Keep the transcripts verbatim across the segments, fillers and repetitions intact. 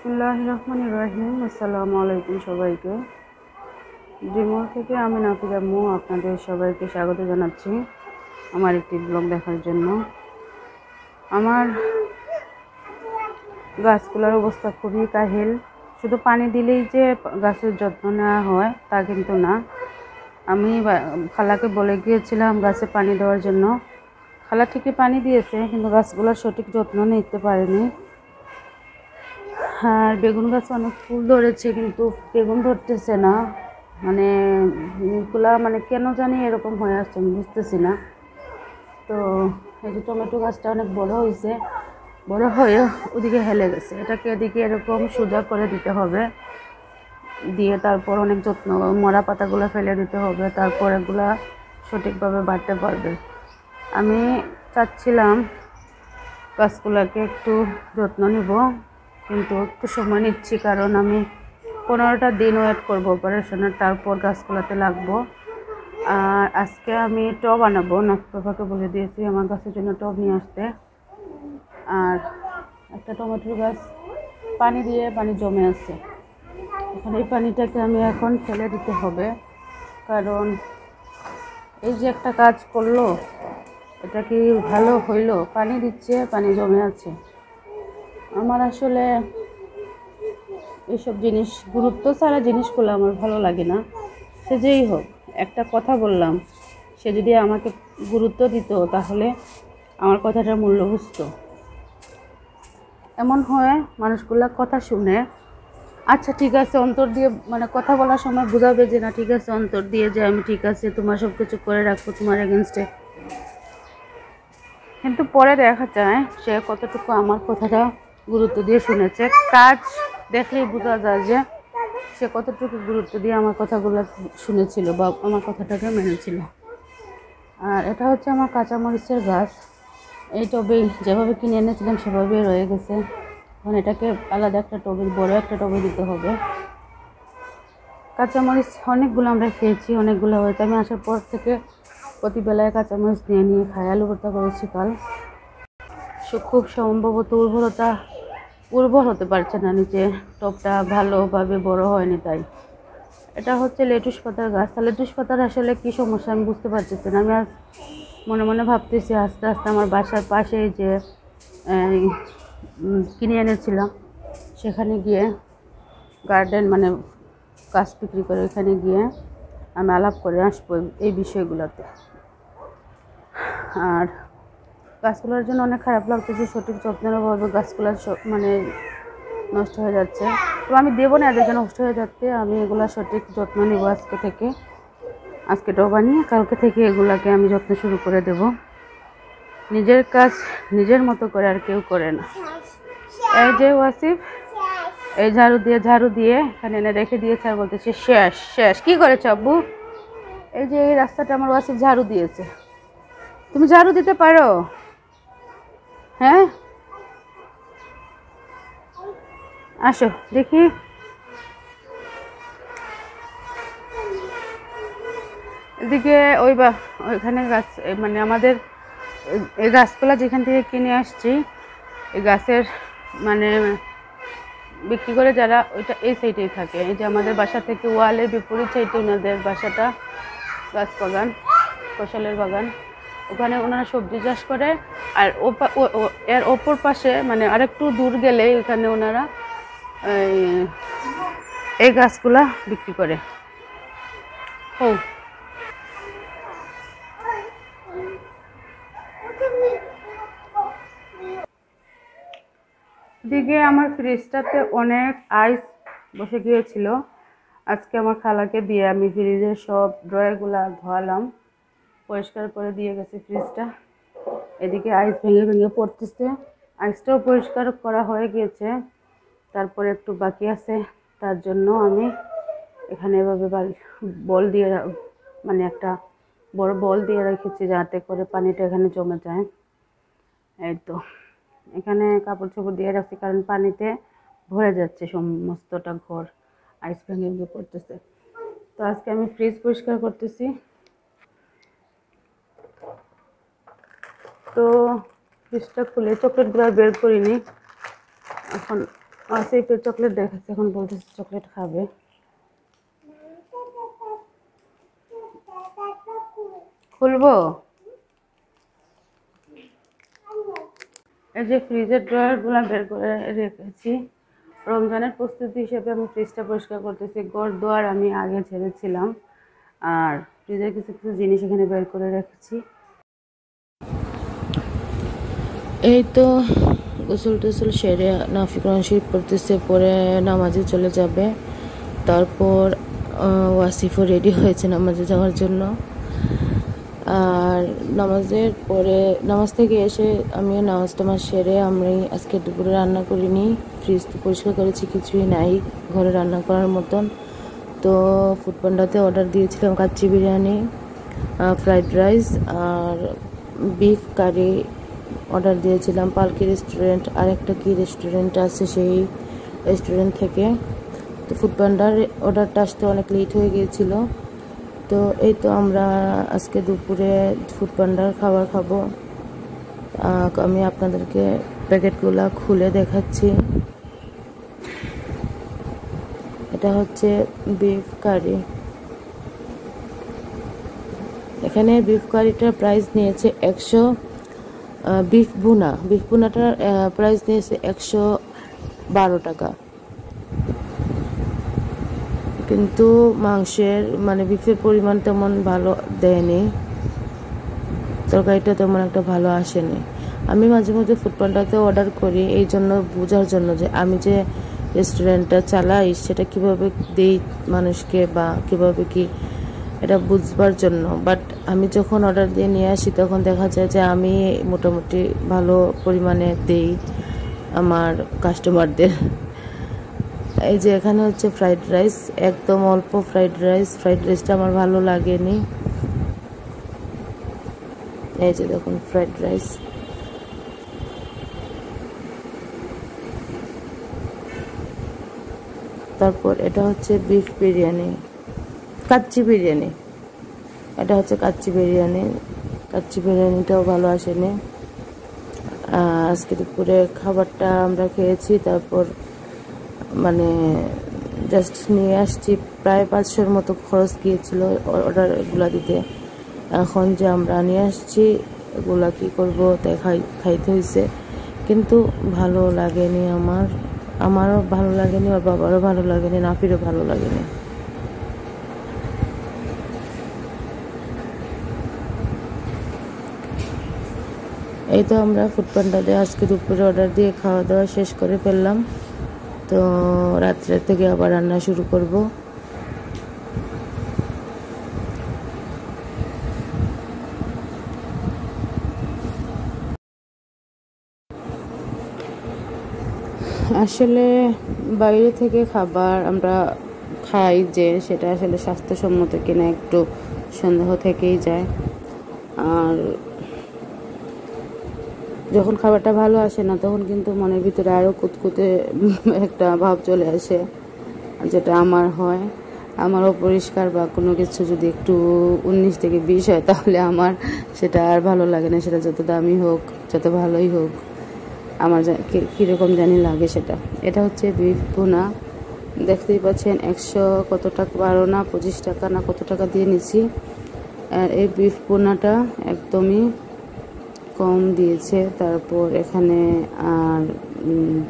बिस्मिल्लाहिर रहमानिर रहीम अस्सलामु आलैकुम सबाइके डिमोर थेके आमि नाफिज आम्मू आपनादेर सबाइके स्वागत जानाच्छि आमार एकटी ब्लग देखार जन्नो। आमार गाछगुलोर अवस्था खुबই काहिल, शुधु पानी दिलेई जे गाछेर जत्न नेওয়া हय ता किन्तु ना। आमि खालाके बोले गिয়েছিলাম गाছে पानी देওয়ার জন্য। খালা ঠিকই पानी দিয়েছে কিন্তু গাছগুলোর সঠিক যত্ন নিতে পারেনি। हाँ बेगुन गाचे अनेक फुल धरे क्योंकि बेगुन धरते ना मैंने फुला मैं क्यों जानी ए रकम हो बुझते ना। तो ये टमेटो गाचटा अनेक बड़ो से बड़ो ओदि हेले गेछे एदिके एरकम सोजा करे दीते हबे दिए तारपर अनेक जत्न मरा पातागुला फेले दीते हबे तारपर एगुला सठीकभाबे बाड़ते पारबे। आमि चाচ্ছিলাম গাছগুলোকে একটু যত্ন নিব किन्तु एक समय निच्छि कारण आमी पंद्रह दिन वेट करब अपारेशनेर तारपर गाछगुलाते लागबो। आर आजके आमी टब आनाबो, नाफिफाके बोले दिएछि आमार गाछेर जोन्नो टब निये आसते। आर एकटा टमेटोर गाछ पानी दिए पानी जमे आछे एखन एई पानीटाके आमी एखन फेले दिते हबे कारण एई जे एकटा काज करलो एटा कि भालो हइलो, पानी दिच्छे पानी जमे आछे। आमार आसले एसब जिनिस गुरुत्व सारा जिनिसगुलो आमार भालो लागे ना। से जेई होक एकटा कथा बोल्लाम से जोदि आमाके गुरुत्व दित ताहले आमार कथाटार मूल्य बुझतो। एमन हय मानुषगुलो कथा शुने अच्छा ठीक आछे अंतर दिए माने कथा बोलार समय बुझाबे जे ना ठीक आछे अंतर दिए जे आमि ठीक आछे तोमार सब किछु करे राखबो तोमार एगेन्स्टे, किन्तु परे देखा जाय से कतटुकु आमार कथाटा गुरुत्व दिए शुनेছে। কাজ দেখলেই বোঝা যায় যে সে কতটুকু গুরুত্ব দিয়ে আমার কথাগুলো শুনেছিল বা আমার কথাটাকে মেনেছিল। আর এটা হচ্ছে আমার কাঁচামরিচের গাছ, এই টবে যেভাবে কিনে এনেছিলাম সেভাবে রয়ে গেছে। এখন এটাকে আলাদা একটা টবে বড় একটা টবে দিতে হবে। কাঁচামরিচ অনেকগুলো আমরা খেয়েছি, অনেকগুলো হয়েছে। আমি আসার পর থেকে প্রতি বেলায় কাঁচামরিচ নিয়ে নিয়ে খাই। আলু ভর্তা করেছি কাল, খুব সম্ভবত উর্বরতা উর্বর হতে পারছে না, নিচে টবটা ভালোভাবে বড় হয়নি তাই। এটা হচ্ছে লেটুস পাতার গাছ। লেটুস পাতার আসলে কী সমস্যা আমি বুঝতে পারতেছি না। আমি আজ মনে মনে ভাবতেছি আস্তে আস্তে আমার বাসার পাশে যে কিনে এনেছিলাম সেখানে গিয়ে গার্ডেন মানে গাছ বিক্রি করে ওইখানে গিয়ে আমি আলাপ করে আসবো এই বিষয়গুলোতে। আর গাছগুলোর জন্য অনেক খারাপ লাগতেছে, সঠিক যত্নের অভাবে গাছগুলো মানে নষ্ট হয়ে যাচ্ছে। তো আমি দেবো না এদেরকে নষ্ট হয়ে যাচ্ছে, আমি এগুলো সঠিক যত্ন নেব আজকে থেকে। আজকে টব বানিয়ে কালকে থেকে এগুলাকে আমি যত্ন শুরু করে দেব। নিজের কাজ নিজের মতো করে আর কেউ করে না। এই যে ওয়াসিফ এই ঝাড়ু দিয়ে ঝাড়ু দিয়ে এখানে এনে রেখে দিয়েছে আর বলতেছে শেষ শেষ। কী করেছে আব্বু? এই যে এই রাস্তাটা আমার ওয়াসিফ ঝাড়ু দিয়েছে। তুমি ঝাড়ু দিতে পারো? হ্যাঁ আসো দেখি। এদিকে ওই বা ওইখানে গাছ মানে আমাদের এই গাছগুলা যেখান থেকে কিনে আসছি এই গাছের মানে বিক্রি করে যারা ওইটা এই সাইডেই থাকে। এই যে আমাদের বাসা থেকে ওয়ালের বিপরীত সাইডে ওনাদের বাসাটা গাছ বাগান ফসলের বাগান, ওখানে ওনারা সবজি চাষ করে। আর এর ওপর পাশে মানে আরেকটু দূর গেলে ওখানে ওনারা এই গাছগুলা বিক্রি করে। ও দিকে আমার ফ্রিজটাতে অনেক আইস বসে গিয়েছিল। আজকে আমার খালাকে দিয়ে আমি ফ্রিজের সব ড্রয়ারগুলা ধোয়ালাম, পরিষ্কার করে দিয়ে গেছে ফ্রিজটা। এদিকে আইস ভেঙে ভেঙে পড়তেছে, আইসটাও পরিষ্কার করা হয়ে গিয়েছে, তারপরে একটু বাকি আছে। তার জন্য আমি এখানে এভাবে বল দিয়ে মানে একটা বড় বল দিয়ে রেখেছি যাতে করে পানিটা এখানে জমে যায়। এই তো এখানে কাপড় চোপড় দিয়ে রাখছি কারণ পানিতে ভরে যাচ্ছে সমস্তটা ঘর, আইস ভেঙে ভেঙে পড়তেছে। তো আজকে আমি ফ্রিজ পরিষ্কার করতেছি। तो फ्रिजटा खुले चकलेट गुला बेर करिनी, एखन ऐसे एक चॉकलेट देखाते এখন বলতেছে চকলেট খাবে খুলবো এই যে ফ্রিজের ড্রয়ারগুলো বের করে রেখেছি রমজানের প্রস্তুতি হিসেবে আমি ফ্রিজটা পরিষ্কার করতেছি ঘর দুয়ার আমি আগে ছেড়েছিলাম আর ফ্রিজের কিছু কিছু জিনিস এখানে বের করে রেখেছি এই তো গোসল টোসল সেরে নাফি কোরআন শরীফ পড়তেছে পরে নামাজে চলে যাবে তারপর ওয়াসিফও রেডি হয়েছে নামাজে যাওয়ার জন্য আর নামাজের পরে নামাজ থেকে এসে আমি নামাজ টামাজ সেরে আমি আজকে দুপুরে রান্না করিনি ফ্রিজ তো পরিষ্কার করেছি কিছুই নাই ঘরে রান্না করার মতন তো ফুড পান্ডাতে অর্ডার দিয়েছিলাম কাচ্চি বিরিয়ানি ফ্রাইড রাইস আর বিফ কারি অর্ডার দিয়েছিলাম পালকি রেস্টুরেন্ট আর একটা কি রেস্টুরেন্ট আছে সেই রেস্টুরেন্ট থেকে তো ফুড পান্ডার অর্ডারটা আসতে অনেক লেট হয়ে গিয়েছিল তো এই তো আমরা আজকে দুপুরে ফুড পান্ডার খাবার খাবো আমি আপনাদেরকে প্যাকেটগুলো খুলে দেখাচ্ছি এটা হচ্ছে বিফ কারি এখানে বিফ কারিটার প্রাইস নিয়েছে একশো বিফ ভুনা বিফ ভুনাটার প্রাইস নিয়েছে একশো বারো টাকা কিন্তু মাংসের মানে বিফের পরিমাণ তেমন ভালো দেয়নি তরকারিটা তেমন একটা ভালো আসেনি আমি মাঝে মধ্যে ফুড পান্ডাতে অর্ডার করি এই জন্য বোঝার জন্য যে আমি যে রেস্টুরেন্টটা চালাই সেটা কীভাবে দেই মানুষকে বা কীভাবে কি এটা বুঝবার জন্য বাট আমি যখন অর্ডার দিয়ে নিয়ে আসি তখন দেখা যায় যে আমি মোটামুটি ভালো পরিমাণে দেই আমার কাস্টমারদের এই যে এখানে হচ্ছে ফ্রাইড রাইস একদম অল্প ফ্রাইড রাইস ফ্রাইড রাইসটা আমার ভালো লাগেনি এই যে দেখুন ফ্রাইড রাইস তারপর এটা হচ্ছে বিফ বিরিয়ানি কাচ্চি বিরিয়ানি এটা হচ্ছে কাচ্চি বিরিয়ানি কাচ্চি বিরিয়ানিটাও ভালো আসেনি আজকে দুপুরে খাবারটা আমরা খেয়েছি তারপর মানে জাস্ট নিয়ে আসছি প্রায় পাঁচশোর মতো খরচ গিয়েছিল অর্ডারগুলো দিতে এখন যে আমরা নিয়ে আসছি এগুলা কী করবো তাই খাই খাইতে হয়েছে কিন্তু ভালো লাগেনি আমার আমারও ভালো লাগেনি আর বাবারও ভালো লাগেনি নাফিরও ভালো লাগেনি এই তো আমরা ফুড পান্ডাতে আজকে দুপুরে অর্ডার দিয়ে খাওয়া দাওয়া শেষ করে ফেললাম তো রাত্রে থেকে আবার রান্না শুরু করব আসলে বাইরে থেকে খাবার আমরা খাই যে সেটা আসলে স্বাস্থ্যসম্মত কিনা একটু সন্দেহ থেকেই যায় আর যখন খাবারটা ভালো আসে না তখন কিন্তু মনের ভিতরে আরও কুতকুতে একটা ভাব চলে আসে যেটা আমার হয় আমার অপরিষ্কার বা কোনো কিছু যদি একটু উনিশ থেকে বিশ হয় তাহলে আমার সেটা আর ভালো লাগে না সেটা যত দামি হোক যত ভালোই হোক আমার কীরকম জানি লাগে সেটা এটা হচ্ছে বিফ ভুনা দেখতেই পাচ্ছেন একশো কত টাকা বারো না পঁচিশ টাকা না কত টাকা দিয়ে নিচ্ছি আর এই বিফ ভুনাটা একদমই কম দিয়েছে তারপর এখানে আর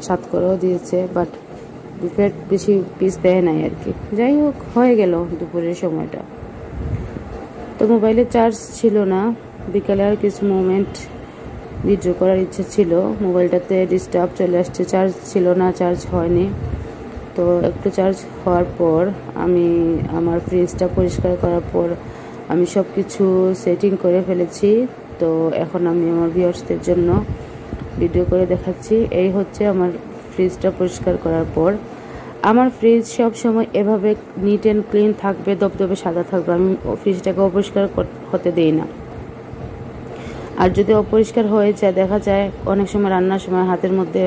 সাত করেও দিয়েছে বাট বিফের বেশি পিস দেয় নাই আর কি যাই হোক হয়ে গেল দুপুরের সময়টা তো মোবাইলে চার্জ ছিল না বিকালে আর কিছু মোমেন্ট ভিডিও করার ইচ্ছে ছিল মোবাইলটাতে ডিস্টার্ব চলে আসছে চার্জ ছিল না চার্জ হয়নি তো একটু চার্জ হওয়ার পর আমি আমার ফ্রিজটা পরিষ্কার করার পর আমি সব কিছু সেটিং করে ফেলেছি তো এখন আমি আমার ভিউয়ার্সদের জন্য ভিডিও করে দেখাচ্ছি এই হচ্ছে আমার ফ্রিজটা পরিষ্কার করার পর আমার ফ্রিজ সব সময় এভাবে নিট অ্যান্ড ক্লিন থাকবে দপদপে সাদা থাকবে আমি ফ্রিজটাকে অপরিষ্কার হতে দেই না আর যদি অপরিষ্কার হয়ে যায় দেখা যায় অনেক সময় রান্নার সময় হাতের মধ্যে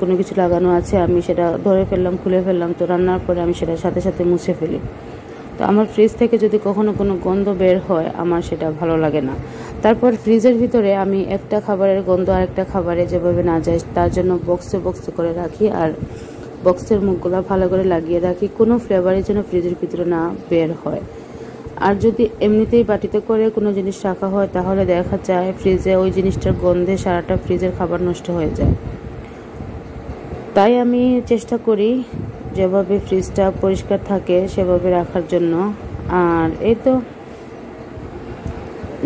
কোনো কিছু লাগানো আছে আমি সেটা ধরে ফেললাম খুলে ফেললাম তো রান্নার পরে আমি সেটা সাথে সাথে মুছে ফেলি তো আমার ফ্রিজ থেকে যদি কখনো কোনো গন্ধ বের হয় আমার সেটা ভালো লাগে না তারপর ফ্রিজের ভিতরে আমি একটা খাবারের গন্ধ আর একটা খাবারে যেভাবে না যায় তার জন্য বক্সে বক্সে করে রাখি আর বক্সের মুখগুলো ভালো করে লাগিয়ে রাখি, কোনো ফ্লেভারের জন্য ফ্রিজের ভিতরে না বের হয়। আর যদি এমনিতেই বাটিতে করে কোনো জিনিস রাখা হয় তাহলে দেখা যায় ফ্রিজে ওই জিনিসটার গন্ধে সারাটা ফ্রিজের খাবার নষ্ট হয়ে যায়। তাই আমি চেষ্টা করি যেভাবে ফ্রিজটা পরিষ্কার থাকে সেভাবে রাখার জন্য। আর এই তো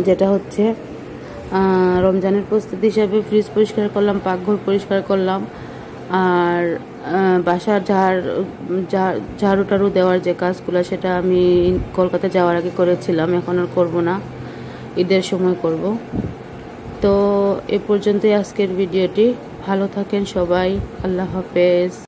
যেটা হচ্ছে রমজানের প্রস্তুতি হিসাবে ফ্রিজ পরিষ্কার করলাম, পাকঘর পরিষ্কার করলাম, আর বাসার ঝাড় ঝাড়ু টাড়ু দেওয়ার যে কাজগুলো সেটা আমি কলকাতা যাওয়ার আগে করেছিলাম, এখন আর করবো না, ঈদের সময় করব। তো এ পর্যন্তই আজকের ভিডিওটি। ভালো থাকেন সবাই, আল্লাহ হাফেজ।